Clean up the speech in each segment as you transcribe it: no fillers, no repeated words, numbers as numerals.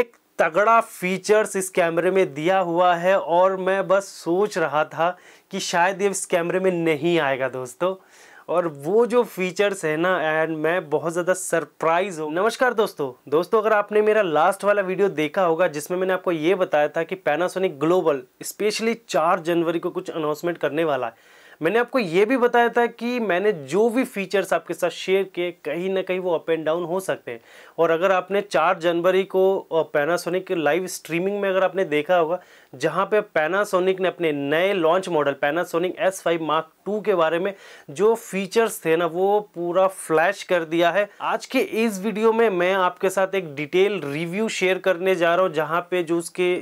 एक तगड़ा फीचर्स इस कैमरे में दिया हुआ है और मैं बस सोच रहा था कि शायद ये इस कैमरे में नहीं आएगा दोस्तों, और वो जो फीचर्स है ना एंड मैं बहुत ज़्यादा सरप्राइज हूँ। नमस्कार दोस्तों अगर आपने मेरा लास्ट वाला वीडियो देखा होगा जिसमें मैंने आपको ये बताया था कि पैनासोनिक ग्लोबल स्पेशली 4 जनवरी को कुछ अनाउंसमेंट करने वाला है, मैंने आपको ये भी बताया था कि मैंने जो भी फीचर्स आपके साथ शेयर किए कहीं ना कहीं वो अप एंड डाउन हो सकते हैं। और अगर आपने 4 जनवरी को पैनासोनिक लाइव स्ट्रीमिंग में अगर आपने देखा होगा जहाँ पे पैनासोनिक ने अपने नए launch model Panasonic S5 Mark II के बारे में जो फीचर्स थे ना वो पूरा फ्लैश कर दिया है। आज के इस वीडियो में मैं आपके साथ एक डिटेल रिव्यू शेयर करने जा रहा हूँ जहाँ पे जो उसके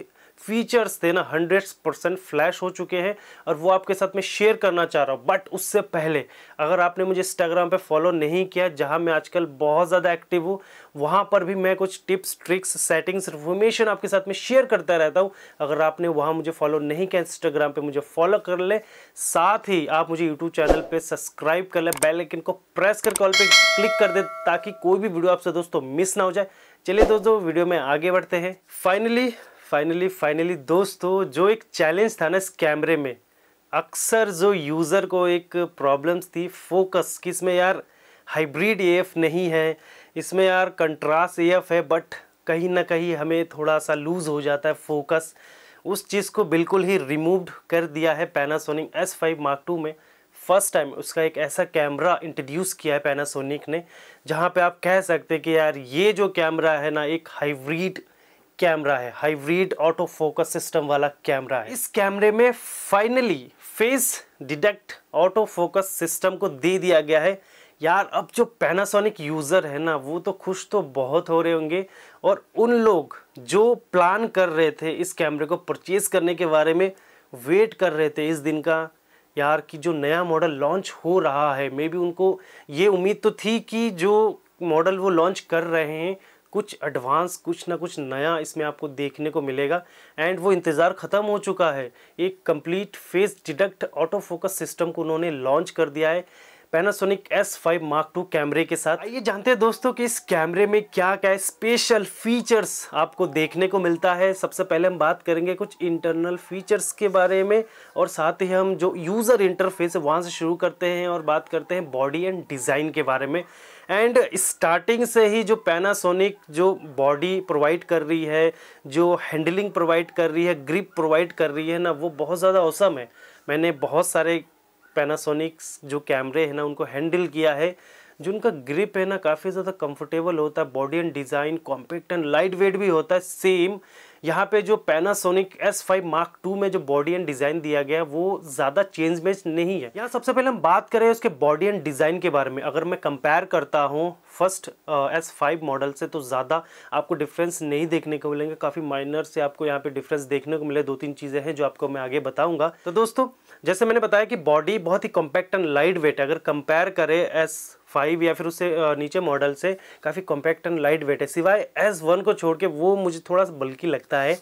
फीचर्स थे ना 100% फ्लैश हो चुके हैं और वो आपके साथ मैं शेयर करना चाह रहा हूँ। बट उससे पहले अगर आपने मुझे इंस्टाग्राम पे फॉलो नहीं किया जहाँ मैं आजकल बहुत ज़्यादा एक्टिव हूँ, वहाँ पर भी मैं कुछ टिप्स ट्रिक्स सेटिंग्स इन्फॉर्मेशन आपके साथ में शेयर करता रहता हूँ। अगर आपने वहाँ मुझे फॉलो नहीं किया इंस्टाग्राम पर मुझे फॉलो कर ले, साथ ही आप मुझे यूट्यूब चैनल पर सब्सक्राइब कर लें, बेल आइकन को प्रेस करके ऑल पे क्लिक कर दें ताकि कोई भी वीडियो आपसे दोस्तों मिस ना हो जाए। चलिए दोस्तों वीडियो में आगे बढ़ते हैं। फाइनली दोस्तों जो एक चैलेंज था ना इस कैमरे में, अक्सर जो यूज़र को एक प्रॉब्लम्स थी फोकस कि इसमें यार हाइब्रिड AF नहीं है, इसमें यार कंट्रास्ट AF है, बट कहीं ना कहीं हमें थोड़ा सा लूज़ हो जाता है फोकस। उस चीज़ को बिल्कुल ही रिमूव कर दिया है पैनासोनिक S5 Mark II में। फर्स्ट टाइम उसका एक ऐसा कैमरा इंट्रोड्यूस किया है पैनासोनिक ने जहाँ पर आप कह सकते हैं कि यार ये जो कैमरा है ना एक हाइब्रिड कैमरा है, हाइब्रिड ऑटो फोकस सिस्टम वाला कैमरा है। इस कैमरे में finally face detect auto focus system को दे दिया गया है। यार अब जो पैनासोनिक यूज़र है ना वो तो खुश तो बहुत हो रहे होंगे, और उन लोग जो प्लान कर रहे थे इस कैमरे को परचेज़ करने के बारे में वेट कर रहे थे इस दिन का यार कि जो नया मॉडल लॉन्च हो रहा है, मे बी उनको ये उम्मीद तो थी कि जो मॉडल वो लॉन्च कर रहे हैं कुछ एडवांस कुछ ना कुछ नया इसमें आपको देखने को मिलेगा, एंड वो इंतज़ार ख़त्म हो चुका है। एक complete face detect auto focus system को उन्होंने लॉन्च कर दिया है पैनासोनिक S5 Mark II कैमरे के साथ। ये जानते हैं दोस्तों कि इस कैमरे में क्या क्या स्पेशल फीचर्स आपको देखने को मिलता है। सबसे पहले हम बात करेंगे कुछ इंटरनल फीचर्स के बारे में, और साथ ही हम जो यूज़र इंटरफेस है वहाँ से शुरू करते हैं और बात करते हैं बॉडी एंड डिज़ाइन के बारे में। एंड स्टार्टिंग से ही जो पैनासोनिक जो बॉडी प्रोवाइड कर रही है, जो हैंडलिंग प्रोवाइड कर रही है, ग्रिप प्रोवाइड कर रही है ना वो बहुत ज़्यादा औसम है। मैंने बहुत सारे पैनासोनिक जो कैमरे हैं ना उनको हैंडल किया है, जो उनका ग्रिप है ना काफ़ी ज़्यादा कंफर्टेबल होता है, body and design compact and light weight भी होता है। सेम यहाँ पे जो पैनासोनिक S5 Mark II में जो बॉडी एंड डिज़ाइन दिया गया है वो ज़्यादा चेंज मेंज नहीं है। यहाँ सबसे पहले हम बात करें उसके बॉडी एंड डिज़ाइन के बारे में। अगर मैं कंपेयर करता हूँ फर्स्ट S5 मॉडल से तो ज़्यादा आपको डिफरेंस नहीं देखने को मिलेंगे, काफ़ी माइनर से आपको यहाँ पे डिफरेंस देखने को मिले। 2-3 चीज़ें हैं जो आपको मैं आगे बताऊँगा। तो दोस्तों जैसे मैंने बताया कि बॉडी बहुत ही कॉम्पैक्ट एंड लाइट वेट है। अगर कंपेयर करें S5 या फिर उससे नीचे मॉडल से, काफ़ी कॉम्पैक्ट एंड लाइट वेट है, सिवाय S1 को छोड़ के वो मुझे थोड़ा सा बल्कि लगता है,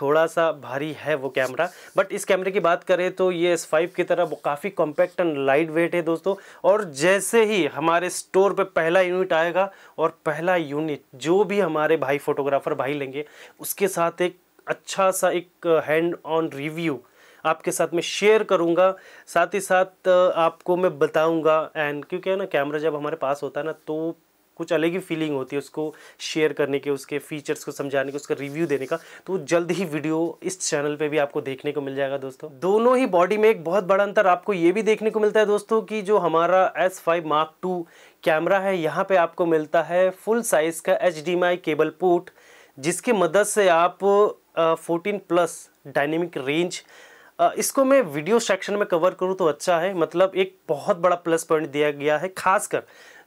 थोड़ा सा भारी है वो कैमरा। बट इस कैमरे की बात करें तो ये S5 की तरह काफ़ी कॉम्पैक्ट एंड लाइट वेट है दोस्तों। और जैसे ही हमारे स्टोर पे पहला यूनिट आएगा और पहला यूनिट जो भी हमारे भाई फोटोग्राफर भाई लेंगे उसके साथ एक अच्छा सा एक हैंड ऑन रिव्यू आपके साथ मैं शेयर करूंगा, साथ ही साथ आपको मैं बताऊंगा। एंड क्योंकि है ना कैमरा जब हमारे पास होता है ना तो कुछ अलग ही फीलिंग होती है उसको शेयर करने के, उसके फीचर्स को समझाने के, उसका रिव्यू देने का। तो जल्द ही वीडियो इस चैनल पे भी आपको देखने को मिल जाएगा दोस्तों। दोनों ही बॉडी में एक बहुत बड़ा अंतर आपको ये भी देखने को मिलता है दोस्तों कि जो हमारा S5 Mark II कैमरा है यहाँ पे आपको मिलता है फुल साइज़ का HDMI केबल पोर्ट, जिसकी मदद से आप 14+ डायनेमिक रेंज, इसको मैं वीडियो सेक्शन में कवर करूँ तो अच्छा है, मतलब एक बहुत बड़ा प्लस पॉइंट दिया गया है खासकर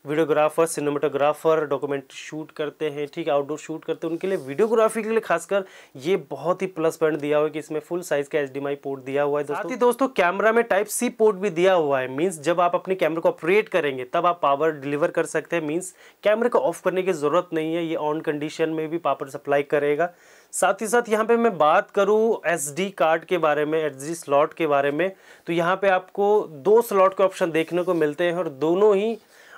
वीडियोग्राफर सिनेमेटोग्राफर डॉक्यूमेंट शूट करते हैं, ठीक है आउटडोर शूट करते हैं उनके लिए वीडियोग्राफी के लिए खासकर ये बहुत ही प्लस पॉइंट दिया हुआ है कि इसमें फुल साइज़ का HDMI पोर्ट दिया हुआ है दोस्तों। साथ ही दोस्तों कैमरा में Type-C पोर्ट भी दिया हुआ है, मीन्स जब आप अपने कैमरे को ऑपरेट करेंगे तब आप पावर डिलीवर कर सकते हैं, मीन्स कैमरे को ऑफ करने की ज़रूरत नहीं है, ये ऑन कंडीशन में भी पावर सप्लाई करेगा। साथ ही साथ यहाँ पे मैं बात करूँ SD कार्ड के बारे में, SD स्लॉट के बारे में, तो यहाँ पे आपको 2 स्लॉट के ऑप्शन देखने को मिलते हैं और दोनों ही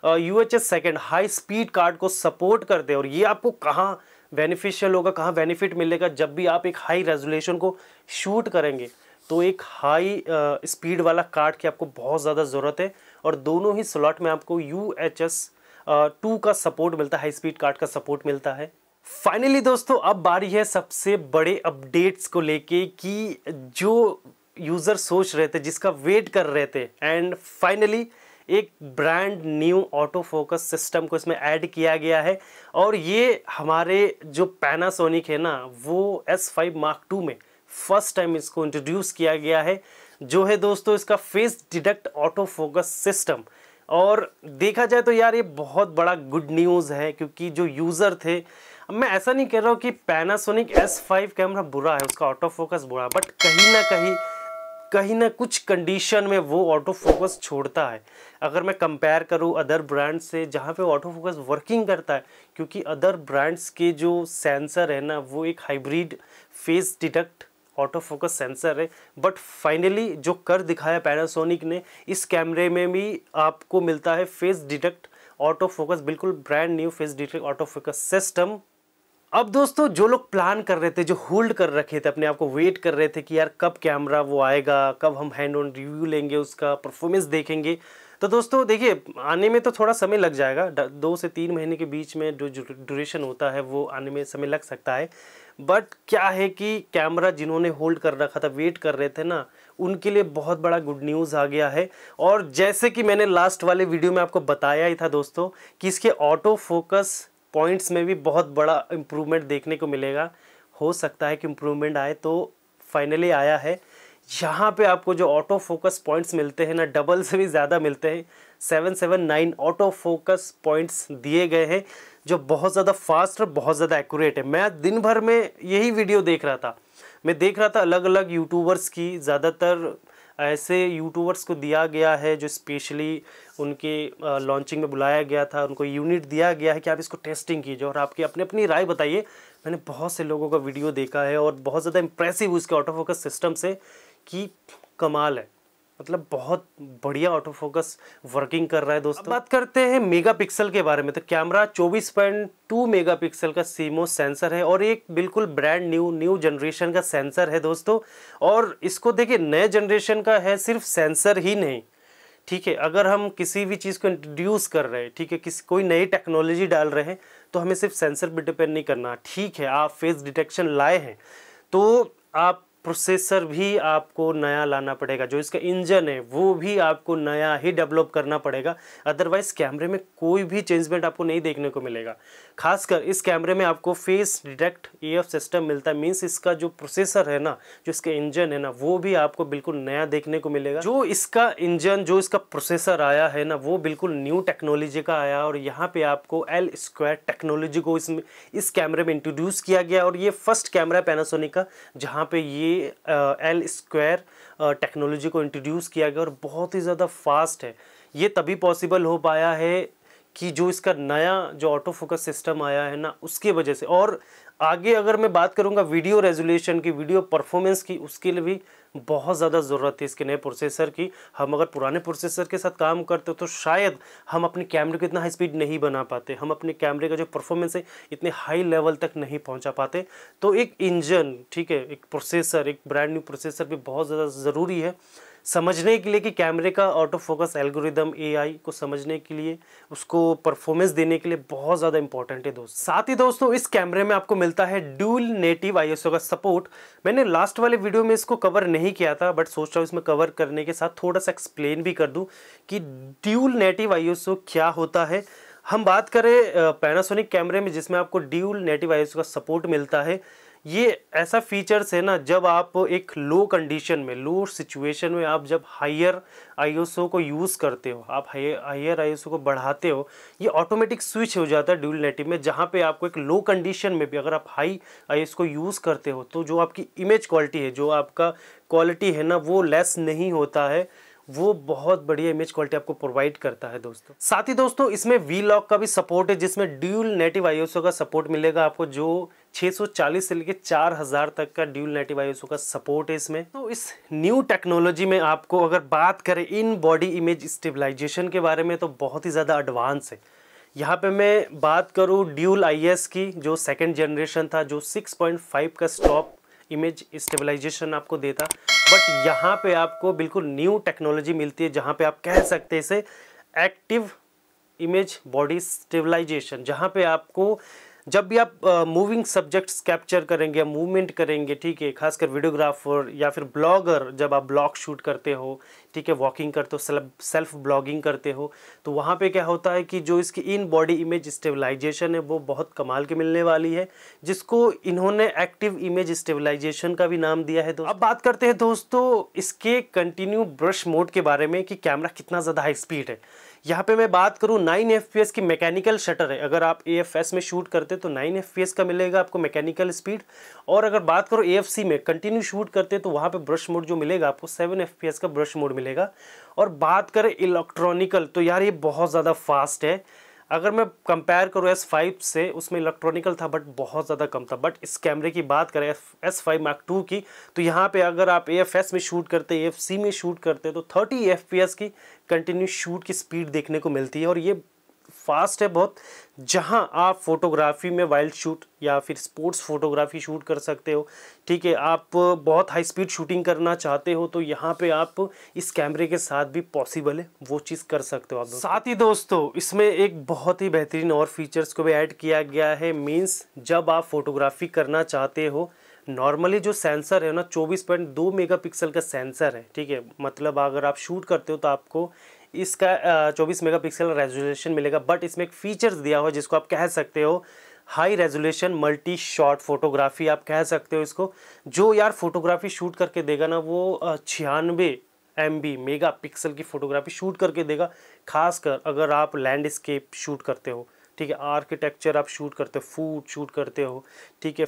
UHS second high speed card को सपोर्ट करते हैं। और ये आपको कहाँ बेनिफिशियल होगा, कहाँ बेनिफिट मिलेगा, जब भी आप एक हाई रेजोल्यूशन को शूट करेंगे तो एक हाई स्पीड वाला कार्ड की आपको बहुत ज़्यादा ज़रूरत है। और दोनों ही स्लॉट में आपको UHS 2 का सपोर्ट मिलता है, हाई स्पीड कार्ड का सपोर्ट मिलता है। फाइनली दोस्तों, अब बारी है सबसे बड़े अपडेट्स को लेके कि जो यूज़र सोच रहे थे, जिसका वेट कर रहे थे, एंड फाइनली एक brand new auto focus system को इसमें ऐड किया गया है। और ये हमारे जो पैनासोनिक है ना, वो S5 Mark II में फर्स्ट टाइम इसको इंट्रोड्यूस किया गया है, जो है दोस्तों इसका face detect auto focus system. और देखा जाए तो यार ये बहुत बड़ा गुड न्यूज़ है, क्योंकि जो यूज़र थे, मैं ऐसा नहीं कह रहा हूँ कि पैनासोनिक S5 कैमरा बुरा है, उसका ऑटो फोकस बुरा है, बट कहीं ना कुछ कंडीशन में वो ऑटो फोकस छोड़ता है। अगर मैं कंपेयर करूँ अदर ब्रांड से, जहाँ पे ऑटो फोकस वर्किंग करता है, क्योंकि अदर ब्रांड्स के जो सेंसर है ना, वो एक hybrid face detect auto focus sensor है। बट फाइनली जो कर दिखाया पैनासोनिक ने, इस कैमरे में भी आपको मिलता है फेस डिटेक्ट ऑटो फोकस, बिल्कुल brand new face detect auto focus system. अब दोस्तों, जो लोग प्लान कर रहे थे, जो होल्ड कर रखे थे, अपने आप को वेट कर रहे थे कि यार कब कैमरा वो आएगा, कब हम हैंड ऑन रिव्यू लेंगे, उसका परफॉर्मेंस देखेंगे, तो दोस्तों देखिए आने में तो थोड़ा समय लग जाएगा, 2 से 3 महीने के बीच में जो ड्यूरेशन होता है वो आने में समय लग सकता है। बट क्या है कि कैमरा जिन्होंने होल्ड कर रखा था, वेट कर रहे थे ना, उनके लिए बहुत बड़ा गुड न्यूज़ आ गया है। और जैसे कि मैंने लास्ट वाले वीडियो में आपको बताया ही था दोस्तों कि इसके ऑटो फोकस पॉइंट्स में भी बहुत बड़ा इम्प्रूवमेंट देखने को मिलेगा, हो सकता है कि इम्प्रूवमेंट आए, तो फाइनली आया है। यहाँ पे आपको जो ऑटो फोकस पॉइंट्स मिलते हैं ना, डबल से भी ज़्यादा मिलते हैं, 779 ऑटो फोकस पॉइंट्स दिए गए हैं, जो बहुत ज़्यादा फास्ट और बहुत ज़्यादा एक्यूरेट है। मैं दिन भर में यही वीडियो देख रहा था, मैं देख रहा था अलग अलग यूट्यूबर्स की, ज़्यादातर ऐसे यूट्यूबर्स को दिया गया है जो स्पेशली उनके लॉन्चिंग में बुलाया गया था, उनको यूनिट दिया गया है कि आप इसको टेस्टिंग कीजिए और आपकी अपनी अपनी राय बताइए। मैंने बहुत से लोगों का वीडियो देखा है और बहुत ज़्यादा इम्प्रेसिव उसके ऑटो फोकस सिस्टम से कि कमाल है, मतलब बहुत बढ़िया ऑटो फोकस वर्किंग कर रहा है। दोस्तों बात करते हैं मेगापिक्सल के बारे में, तो कैमरा 24.2 मेगापिक्सल का सीमोस सेंसर है और एक बिल्कुल ब्रांड न्यू जनरेशन का सेंसर है दोस्तों। और इसको देखिए, नए जनरेशन का है, सिर्फ सेंसर ही नहीं, ठीक है, अगर हम किसी भी चीज़ को इंट्रोड्यूस कर रहे हैं, ठीक है, किसी कोई नई टेक्नोलॉजी डाल रहे हैं, तो हमें सिर्फ सेंसर पर डिपेंड नहीं करना। ठीक है, आप फेस डिटेक्शन लाए हैं तो आप प्रोसेसर भी आपको नया लाना पड़ेगा, जो इसका इंजन है वो भी आपको नया ही डेवलप करना पड़ेगा, अदरवाइज़ कैमरे में कोई भी चेंजमेंट आपको नहीं देखने को मिलेगा। खासकर इस कैमरे में आपको फेस डिटेक्ट AF सिस्टम मिलता है, मीन्स इसका जो प्रोसेसर है ना, जो इसका इंजन है ना, वो भी आपको बिल्कुल नया देखने को मिलेगा। जो इसका इंजन, जो इसका प्रोसेसर आया है ना, वो बिल्कुल न्यू टेक्नोलॉजी का आया, और यहाँ पर आपको L-Square टेक्नोलॉजी को इसमें इस कैमरे में इंट्रोड्यूस किया गया। और ये फर्स्ट कैमरा पैनासोनिक का जहाँ पर ये L-Square टेक्नोलॉजी को इंट्रोड्यूस किया गया और बहुत ही ज़्यादा फास्ट है। ये तभी पॉसिबल हो पाया है कि जो इसका नया जो ऑटो फोकस सिस्टम आया है ना, उसकी वजह से। और आगे अगर मैं बात करूँगा वीडियो रेजोल्यूशन की, वीडियो परफॉर्मेंस की, उसके लिए भी बहुत ज़्यादा ज़रूरत है इसके नए प्रोसेसर की। हम अगर पुराने प्रोसेसर के साथ काम करते तो शायद हम अपने कैमरे को इतना हाई स्पीड नहीं बना पाते, हम अपने कैमरे का जो परफॉर्मेंस है इतने हाई लेवल तक नहीं पहुंचा पाते। तो एक इंजन, ठीक है, एक प्रोसेसर, एक ब्रांड न्यू प्रोसेसर भी बहुत ज़्यादा ज़रूरी है समझने के लिए कि कैमरे का ऑटो फोकस एल्गोरिदम, AI को समझने के लिए, उसको परफॉर्मेंस देने के लिए बहुत ज़्यादा इंपॉर्टेंट है दोस्त। साथ ही दोस्तों इस कैमरे में आपको मिलता है ड्यूल नेटिव ISO का सपोर्ट। मैंने लास्ट वाले वीडियो में इसको कवर नहीं किया था, बट सोच रहा हूँ इसमें कवर करने के साथ थोड़ा सा एक्सप्लेन भी कर दूँ कि ड्यूल नेटिव ISO क्या होता है। हम बात करें पैनासोनिक कैमरे में जिसमें आपको ड्यूल नेटिव ISO का सपोर्ट मिलता है, ये ऐसा फीचर्स है ना, जब आप एक लो कंडीशन में, लो सिचुएशन में, आप जब हायर ISO को यूज़ करते हो, आप हायर ISO को बढ़ाते हो, ये ऑटोमेटिक स्विच हो जाता है ड्यूल नेटिव में, जहाँ पे आपको एक लो कंडीशन में भी अगर आप हाई ISO को यूज़ करते हो तो जो आपकी इमेज क्वालिटी है, जो आपका क्वालिटी है ना, वो लेस नहीं होता है, वो बहुत बढ़िया इमेज क्वालिटी आपको प्रोवाइड करता है दोस्तों। साथ ही दोस्तों इसमें V-Log का भी सपोर्ट है, जिसमें ड्यूल नेटिव ISO का सपोर्ट मिलेगा आपको, जो 640 से लेकर 4000 तक का ड्यूल नेटिव ISO का सपोर्ट है इसमें। तो इस न्यू टेक्नोलॉजी में आपको अगर बात करें इन बॉडी इमेज स्टेबलाइजेशन के बारे में, तो बहुत ही ज़्यादा एडवांस है यहाँ पे मैं बात करूँ ड्यूल आईएस की, जो सेकंड जनरेशन था, जो 6.5 का स्टॉप इमेज स्टेबलाइजेशन आपको देता, बट यहाँ पे आपको बिल्कुल न्यू टेक्नोलॉजी मिलती है जहाँ पे आप कह सकते हैं इसे एक्टिव इमेज बॉडी स्टेबलाइजेशन, जहाँ पे आपको जब भी आप मूविंग सब्जेक्ट्स कैप्चर करेंगे या मूवमेंट करेंगे, ठीक है, खासकर वीडियोग्राफर या फिर ब्लॉगर, जब आप ब्लॉग शूट करते हो, ठीक है, वॉकिंग करते हो, सेल्फ ब्लॉगिंग करते हो, तो वहाँ पे क्या होता है कि जो इसकी इन बॉडी इमेज स्टेबलाइजेशन है वो बहुत कमाल के मिलने वाली है, जिसको इन्होंने एक्टिव इमेज स्टेबलाइजेशन का भी नाम दिया है। तो अब बात करते हैं दोस्तों इसके कंटिन्यू ब्रश मोड के बारे में कि कैमरा कितना ज़्यादा हाई स्पीड है। यहाँ पे मैं बात करूँ 9 FPS की मैकेनिकल शटर है, अगर आप AFS में शूट करते तो 9 FPS का मिलेगा आपको मैकेनिकल स्पीड, और अगर बात करो AFC में कंटिन्यू शूट करते तो वहाँ पे ब्रश मोड जो मिलेगा आपको 7 FPS का ब्रश मोड मिलेगा। और बात करें इलेक्ट्रॉनिकल, तो यार ये बहुत ज़्यादा फास्ट है, अगर मैं कंपेयर करूँ S5 से, उसमें इलेक्ट्रॉनिकल था बट बहुत ज़्यादा कम था, बट इस कैमरे की बात करें S5 Mark II की, तो यहाँ पे अगर आप AFS में शूट करते, AFC में शूट करते, तो 30 FPS की कंटिन्यू शूट की स्पीड देखने को मिलती है, और ये फास्ट है बहुत, जहाँ आप फोटोग्राफी में वाइल्ड शूट या फिर स्पोर्ट्स फोटोग्राफी शूट कर सकते हो, ठीक है, आप बहुत हाई स्पीड शूटिंग करना चाहते हो तो यहाँ पे आप इस कैमरे के साथ भी पॉसिबल है वो चीज़ कर सकते हो आप। साथ ही दोस्तों इसमें एक बहुत ही बेहतरीन और फीचर्स को भी ऐड किया गया है, मीन्स जब आप फोटोग्राफी करना चाहते हो, नॉर्मली जो सेंसर है ना 24.2 मेगापिक्सल का सेंसर है, ठीक है, मतलब अगर आप शूट करते हो तो आपको इसका 24 मेगापिक्सल रेजोल्यूशन मिलेगा, बट इसमें एक फीचर्स दिया हुआ जिसको आप कह सकते हो high resolution multi shot photography आप कह सकते हो इसको, जो यार फोटोग्राफी शूट करके देगा ना वो 96 MB मेगापिक्सल की फ़ोटोग्राफी शूट करके देगा, खासकर अगर आप लैंडस्केप शूट करते हो, ठीक है, आर्किटेक्चर आप शूट करते हो, फूड शूट करते हो, ठीक है,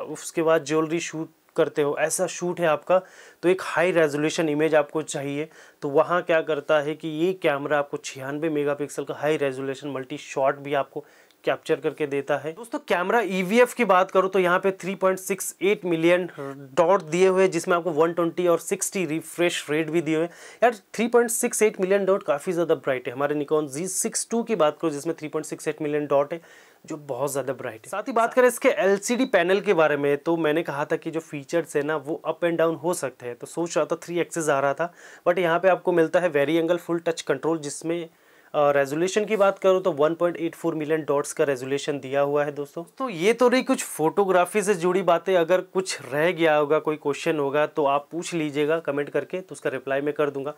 उसके बाद ज्वेलरी शूट करते हो, ऐसा शूट है आपका, तो एक हाई रेजोल्यूशन इमेज आपको चाहिए, तो वहाँ क्या करता है कि ये कैमरा आपको 96 मेगापिक्सल का हाई रेजोल्यूशन मल्टी शॉट भी आपको कैप्चर करके देता है। दोस्तों कैमरा EVF की बात करूँ तो यहाँ पे 3.68 मिलियन डॉट दिए हुए, जिसमें आपको 120 और 60 रिफ्रेश रेट भी दिए हुए। यार 3.68 मिलियन डॉट काफ़ी ज़्यादा ब्राइट है, हमारे निकॉन Z6 2 की बात करूँ जिसमें 3.68 मिलियन डॉट है, जो बहुत ज़्यादा ब्राइट है। साथ ही बात करें इसके LCD पैनल के बारे में, तो मैंने कहा था कि जो फीचर्स है ना वो अप एंड डाउन हो सकते हैं, तो सोच रहा था 3 एक्सेस आ रहा था, बट यहाँ पर आपको मिलता है vari angle full touch control, जिसमें रेजोल्यूशन की बात करूँ तो 1.84 मिलियन डॉट्स का रेजोल्यूशन दिया हुआ है। दोस्तों तो ये तो रही कुछ फोटोग्राफी से जुड़ी बातें, अगर कुछ रह गया होगा, कोई क्वेश्चन होगा तो आप पूछ लीजिएगा कमेंट करके, तो उसका रिप्लाई मैं कर दूंगा।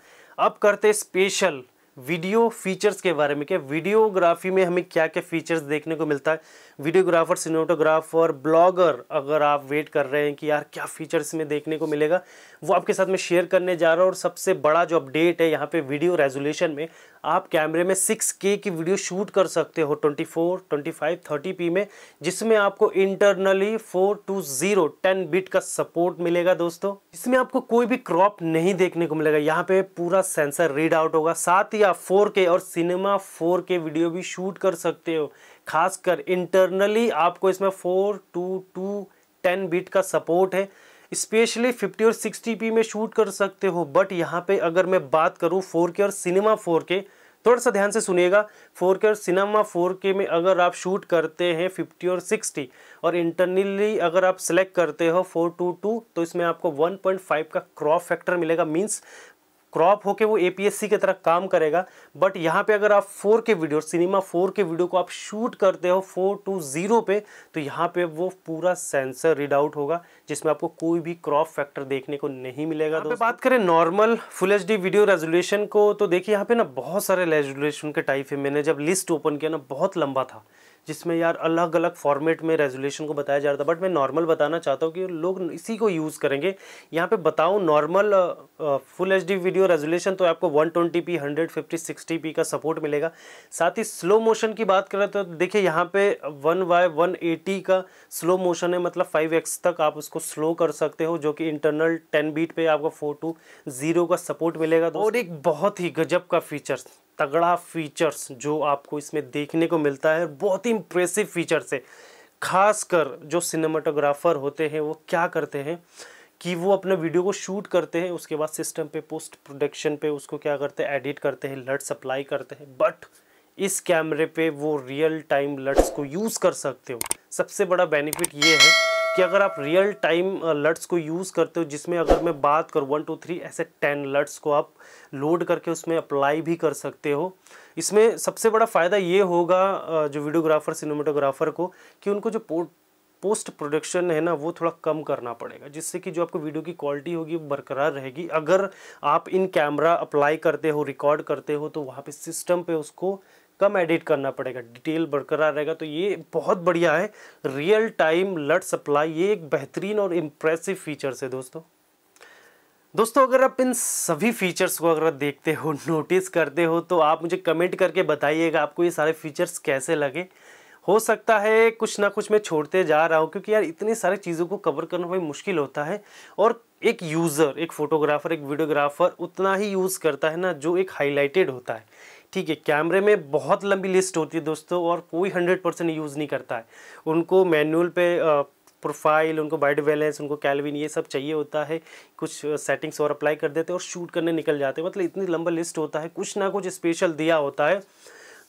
अब करते स्पेशल वीडियो फीचर्स के बारे में कि वीडियोग्राफी में हमें क्या क्या फीचर्स देखने को मिलता है। वीडियोग्राफर, सिनेमाटोग्राफर, ब्लॉगर, अगर आप वेट कर रहे हैं कि यार क्या फीचर्स में देखने को मिलेगा, वो आपके साथ मैं शेयर करने जा रहा हूँ। और सबसे बड़ा जो अपडेट है यहाँ पे वीडियो रेजोल्यूशन में, आप कैमरे में 6K की वीडियो शूट कर सकते हो 24, 25, 30p में, जिसमें आपको इंटरनली 4:2:0 10 बिट का सपोर्ट मिलेगा दोस्तों, इसमें आपको कोई भी क्रॉप नहीं देखने को मिलेगा, यहाँ पे पूरा सेंसर रीड आउट होगा। साथ ही आप 4K और सिनेमा 4K वीडियो भी शूट कर सकते हो, खासकर इंटरनली आपको इसमें 4:2:2 10 बिट का सपोर्ट है, स्पेशली 50 और 60p में शूट कर सकते हो। बट यहाँ पे अगर मैं बात करूँ 4K और सिनेमा 4K, थोड़ा सा ध्यान से सुनिएगा, 4K और सिनेमा 4K में अगर आप शूट करते हैं 50 और 60 और इंटरनली अगर आप सेलेक्ट करते हो 4:2:2, तो इसमें आपको 1.5 का क्रॉप फैक्टर मिलेगा, मीन्स क्रॉप होके वो APS-C की तरह काम करेगा। बट यहाँ पे अगर आप 4K video, cinema 4K video को आप शूट करते हो 4:2:0 पे, तो यहाँ पे वो पूरा सेंसर रीड आउट होगा, जिसमें आपको कोई भी क्रॉप फैक्टर देखने को नहीं मिलेगा। दोस्तों बात करें normal full HD video resolution को, तो देखिए यहाँ पे ना बहुत सारे रेजोल्यूशन के टाइप है, मैंने जब लिस्ट ओपन किया ना बहुत लंबा था, जिसमें यार अलग अलग फॉर्मेट में रेजोल्यूशन को बताया जा रहा था, बट मैं नॉर्मल बताना चाहता हूँ कि लोग इसी को यूज़ करेंगे। यहाँ पे बताऊँ normal full HD video resolution तो आपको 120p 150 60p का सपोर्ट मिलेगा। साथ ही स्लो मोशन की बात करें तो देखिए यहाँ पे 1/180 का स्लो मोशन है, मतलब 5x तक आप उसको स्लो कर सकते हो, जो कि इंटरनल 10 बीट पर आपको 4:2:0 का सपोर्ट मिलेगा। और एक बहुत ही गजब का फीचर्स, तगड़ा फीचर्स जो आपको इसमें देखने को मिलता है, बहुत ही इम्प्रेसिव फीचर्स है, खासकर जो सिनेमाटोग्राफर होते हैं वो क्या करते हैं कि वो अपने वीडियो को शूट करते हैं, उसके बाद सिस्टम पे पोस्ट प्रोडक्शन पे उसको क्या करते हैं, एडिट करते हैं, लट सप्लाई करते हैं, बट इस कैमरे पे वो रियल टाइम लट्स को यूज़ कर सकते हो। सबसे बड़ा बेनिफिट ये है कि अगर आप रियल टाइम लट्स को यूज़ करते हो, जिसमें अगर मैं बात करूँ 1 2 3 ऐसे 10 लट्स को आप लोड करके उसमें अप्लाई भी कर सकते हो। इसमें सबसे बड़ा फ़ायदा ये होगा जो वीडियोग्राफर सिनेमेटोग्राफर को कि उनको जो पोस्ट प्रोडक्शन है ना वो थोड़ा कम करना पड़ेगा, जिससे कि जो आपको वीडियो की क्वालिटी होगी वो बरकरार रहेगी। अगर आप इन कैमरा अप्लाई करते हो, रिकॉर्ड करते हो, तो वहाँ पे सिस्टम पे उसको कम एडिट करना पड़ेगा, डिटेल बरकरार रहेगा। तो ये बहुत बढ़िया है रियल टाइम लट्स अप्लाई, ये एक बेहतरीन और इम्प्रेसिव फीचर्स है दोस्तों। अगर आप इन सभी फीचर्स को अगर देखते हो, नोटिस करते हो, तो आप मुझे कमेंट करके बताइएगा आपको ये सारे फीचर्स कैसे लगे। हो सकता है कुछ ना कुछ मैं छोड़ते जा रहा हूँ, क्योंकि यार इतनी सारी चीज़ों को कवर करना भाई मुश्किल होता है, और एक यूज़र, एक फ़ोटोग्राफ़र, एक वीडियोग्राफर उतना ही यूज़ करता है ना जो एक हाईलाइटेड होता है। ठीक है, कैमरे में बहुत लंबी लिस्ट होती है दोस्तों, और कोई 100% यूज़ नहीं करता है। उनको मैनुअल पे प्रोफाइल, उनको वाइड बैलेंस, उनको कैल्विन, ये सब चाहिए होता है। कुछ सेटिंग्स और अप्लाई कर देते हैं और शूट करने निकल जाते हैं। मतलब इतनी लंबा लिस्ट होता है, कुछ ना कुछ स्पेशल दिया होता है।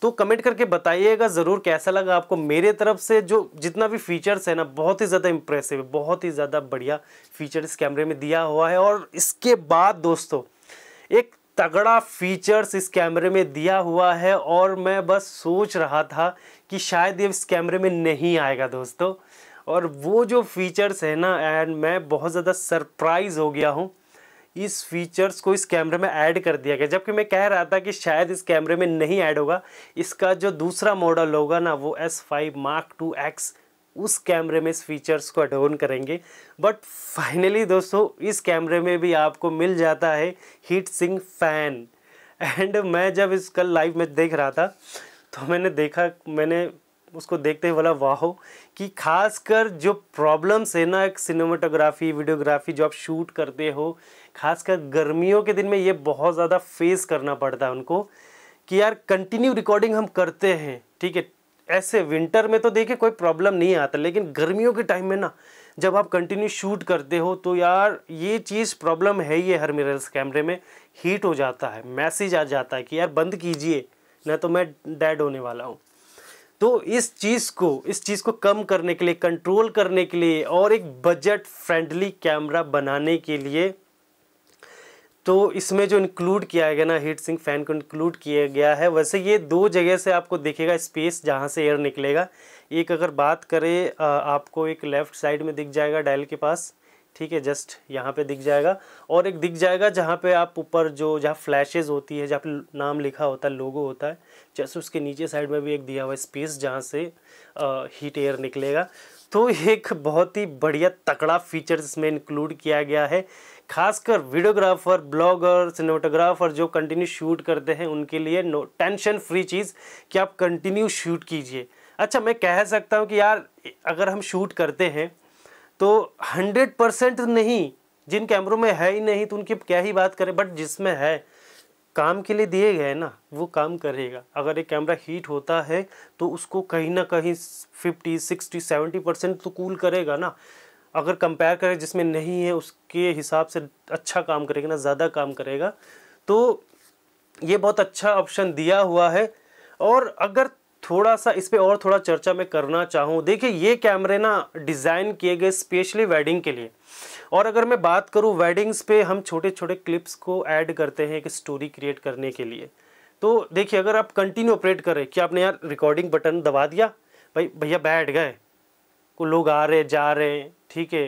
तो कमेंट करके बताइएगा ज़रूर कैसा लगा आपको। मेरे तरफ से जो जितना भी फीचर्स है ना बहुत ही ज़्यादा इम्प्रेसिव, बहुत ही ज़्यादा बढ़िया फीचर इस कैमरे में दिया हुआ है। और इसके बाद दोस्तों एक तगड़ा फीचर्स इस कैमरे में दिया हुआ है, और मैं बस सोच रहा था कि शायद ये इस कैमरे में नहीं आएगा दोस्तों, और वो जो फीचर्स है ना, एंड मैं बहुत ज़्यादा सरप्राइज़ हो गया हूँ इस फीचर्स को इस कैमरे में ऐड कर दिया गया। जबकि मैं कह रहा था कि शायद इस कैमरे में नहीं ऐड होगा। इसका जो दूसरा मॉडल होगा ना वो S5 Mark II X, उस कैमरे में इस फीचर्स को ऐड ऑन करेंगे। बट फाइनली दोस्तों इस कैमरे में भी आपको मिल जाता है हीट सिंक फ़ैन। एंड मैं जब इस कल लाइव मैच देख रहा था तो मैंने उसको देखते ही बोला वाह, कि खासकर जो प्रॉब्लम्स है ना एक सिनेमेटोग्राफी वीडियोग्राफी जो आप शूट करते हो, खासकर गर्मियों के दिन में ये बहुत ज़्यादा फेस करना पड़ता है उनको, कि यार कंटिन्यू रिकॉर्डिंग हम करते हैं। ठीक है, ऐसे विंटर में तो देखिए कोई प्रॉब्लम नहीं आता, लेकिन गर्मियों के टाइम में ना जब आप कंटिन्यू शूट करते हो तो यार ये चीज़ प्रॉब्लम है ही है। हर मेरे इस कैमरे में हीट हो जाता है, मैसेज आ जाता है कि यार बंद कीजिए ना तो मैं डेड होने वाला हूँ। तो इस चीज़ को कम करने के लिए, कंट्रोल करने के लिए, और एक बजट फ्रेंडली कैमरा बनाने के लिए तो इसमें जो इंक्लूड किया गया ना हीट सिंक फ़ैन को इंक्लूड किया गया है। वैसे ये दो जगह से आपको दिखेगा स्पेस जहाँ से एयर निकलेगा। एक अगर बात करें आपको एक लेफ़्ट साइड में दिख जाएगा डायल के पास, ठीक है, जस्ट यहाँ पे दिख जाएगा, और एक दिख जाएगा जहाँ पे आप ऊपर जो जहाँ फ्लैशेज़ होती है, जहाँ पे नाम लिखा होता है, लोगो होता है, जस्ट उसके नीचे साइड में भी एक दिया हुआ स्पेस जहाँ से हीट एयर निकलेगा। तो एक बहुत ही बढ़िया तगड़ा फीचर इसमें इंक्लूड किया गया है, खासकर वीडियोग्राफर, ब्लॉगर, सिनेमेटोग्राफर जो कंटिन्यू शूट करते हैं उनके लिए टेंशन फ्री चीज़ कि आप कंटिन्यू शूट कीजिए। अच्छा, मैं कह सकता हूँ कि यार अगर हम शूट करते हैं तो 100% नहीं, जिन कैमरों में है ही नहीं तो उनकी क्या ही बात करें, बट जिसमें है, काम के लिए दिए गए ना वो काम करेगा। अगर एक कैमरा हीट होता है तो उसको कहीं ना कहीं 50, 60, 70% तो कूल करेगा ना। अगर कंपेयर करें जिसमें नहीं है उसके हिसाब से अच्छा काम करेगा ना, ज़्यादा काम करेगा। तो ये बहुत अच्छा ऑप्शन दिया हुआ है। और अगर थोड़ा सा इस पे और थोड़ा चर्चा मैं करना चाहूँ, देखिए ये कैमरे ना डिज़ाइन किए गए स्पेशली वेडिंग के लिए। और अगर मैं बात करूँ वेडिंग्स पे हम छोटे छोटे क्लिप्स को ऐड करते हैं एक स्टोरी क्रिएट करने के लिए। तो देखिए अगर आप कंटिन्यू ऑपरेट करें कि आपने यार रिकॉर्डिंग बटन दबा दिया, भाई भैया बैठ गए, को लोग आ रहे जा रहे, ठीक है,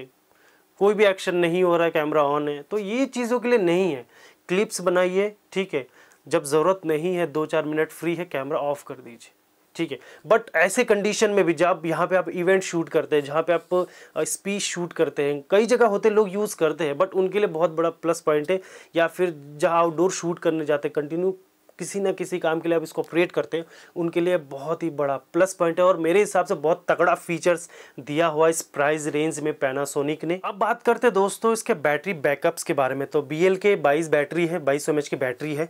कोई भी एक्शन नहीं हो रहा है, कैमरा ऑन है, तो ये चीज़ों के लिए नहीं है। क्लिप्स बनाइए, ठीक है, जब ज़रूरत नहीं है, 2-4 मिनट फ्री है, कैमरा ऑफ कर दीजिए, ठीक है। बट ऐसे कंडीशन में भी जब यहाँ पे आप इवेंट शूट करते हैं, जहाँ पे आप स्पीच शूट करते हैं, कई जगह होते लोग यूज़ करते हैं, बट उनके लिए बहुत बड़ा प्लस पॉइंट है। या फिर जहाँ आउटडोर शूट करने जाते हैं, कंटिन्यू किसी ना किसी काम के लिए आप इसको ऑपरेट करते हैं, उनके लिए बहुत ही बड़ा प्लस पॉइंट है। और मेरे हिसाब से बहुत तगड़ा फीचर्स दिया हुआ इस प्राइस रेंज में पैनासोनिक ने। अब बात करते हैं दोस्तों इसके बैटरी बैकअप्स के बारे में। तो BL के 22 बैटरी है, 2200 mAh की बैटरी है,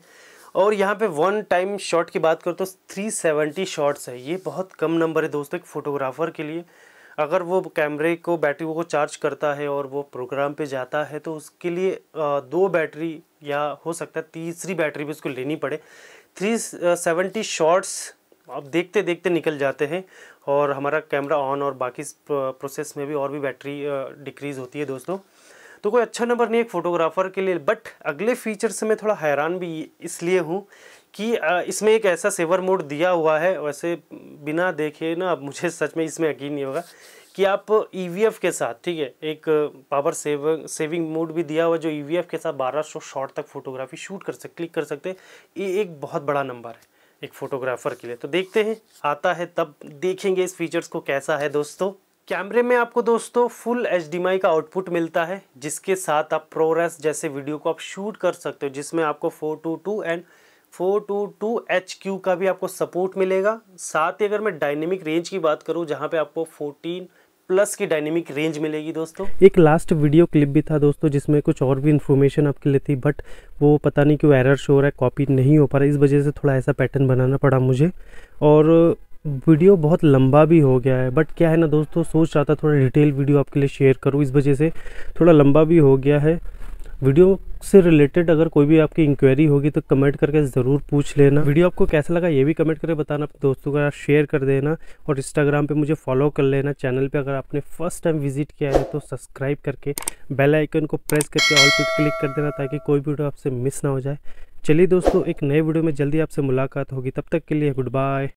और यहाँ पे वन टाइम शॉट की बात करो तो 370 शॉट्स है। ये बहुत कम नंबर है दोस्तों एक फ़ोटोग्राफ़र के लिए। अगर वो कैमरे को बैटरी को चार्ज करता है और वो प्रोग्राम पे जाता है तो उसके लिए 2 बैटरी या हो सकता है तीसरी बैटरी भी उसको लेनी पड़े। 370 शॉट्स अब देखते देखते निकल जाते हैं और हमारा कैमरा ऑन और बाकी प्रोसेस में भी और भी बैटरी डिक्रीज़ होती है दोस्तों। तो कोई अच्छा नंबर नहीं एक फ़ोटोग्राफ़र के लिए। बट अगले फीचर से मैं थोड़ा हैरान भी इसलिए हूँ कि इसमें एक ऐसा सेवर मोड दिया हुआ है, वैसे बिना देखे ना अब मुझे सच में इसमें यकीन नहीं होगा कि आप EVF के साथ, ठीक है, एक पावर सेविंग मोड भी दिया हुआ जो EVF के साथ 1200 शॉट तक फोटोग्राफी शूट कर सकते, क्लिक कर सकते हैं। ये एक बहुत बड़ा नंबर है एक फ़ोटोग्राफ़र के लिए। तो देखते हैं आता है तब देखेंगे इस फीचर्स को कैसा है दोस्तों। कैमरे में आपको दोस्तों फुल HDMI का आउटपुट मिलता है जिसके साथ आप ProRes जैसे वीडियो को आप शूट कर सकते हो, जिसमें आपको 4:2:2 एंड 4:2:2 HQ का भी आपको सपोर्ट मिलेगा। साथ ही अगर मैं डायनेमिक रेंज की बात करूँ जहाँ पे आपको 14+ की डायनेमिक रेंज मिलेगी दोस्तों। एक लास्ट वीडियो क्लिप भी था दोस्तों जिसमें कुछ और भी इन्फॉर्मेशन आपके लिए थी, बट वो पता नहीं क्यों एरर शो हो रहा है, कॉपी नहीं हो पा रहा, इस वजह से थोड़ा ऐसा पैटर्न बनाना पड़ा मुझे और वीडियो बहुत लंबा भी हो गया है। बट क्या है ना दोस्तों, सोच रहा था थोड़ा डिटेल वीडियो आपके लिए शेयर करूँ, इस वजह से थोड़ा लंबा भी हो गया है। वीडियो से रिलेटेड अगर कोई भी आपकी इंक्वायरी होगी तो कमेंट करके ज़रूर पूछ लेना। वीडियो आपको कैसा लगा ये भी कमेंट करके बताना, अपने दोस्तों का शेयर कर देना और इंस्टाग्राम पे मुझे फॉलो कर लेना। चैनल पे अगर आपने फर्स्ट टाइम विजिट किया है तो सब्सक्राइब करके बेल आइकन को प्रेस करके ऑल पे क्लिक कर देना ताकि कोई वीडियो आपसे मिस ना हो जाए। चलिए दोस्तों, एक नए वीडियो में जल्दी आपसे मुलाकात होगी, तब तक के लिए गुड बाय।